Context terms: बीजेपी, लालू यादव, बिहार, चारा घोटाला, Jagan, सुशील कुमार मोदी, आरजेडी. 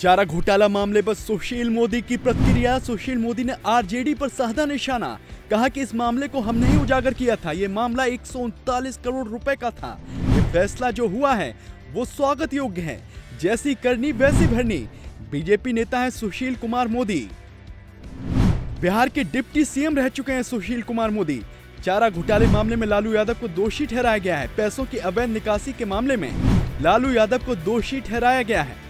चारा घोटाला मामले पर सुशील मोदी की प्रतिक्रिया। सुशील मोदी ने आरजेडी पर साधा निशाना, कहा कि इस मामले को हमने ही उजागर किया था। ये मामला 139 करोड़ रुपए का था। ये फैसला जो हुआ है वो स्वागत योग्य है। जैसी करनी वैसी भरनी। बीजेपी नेता है सुशील कुमार मोदी। बिहार के डिप्टी सीएम रह चुके हैं सुशील कुमार मोदी। चारा घोटाले मामले में लालू यादव को दोषी ठहराया गया है। पैसों की अवैध निकासी के मामले में लालू यादव को दोषी ठहराया गया है।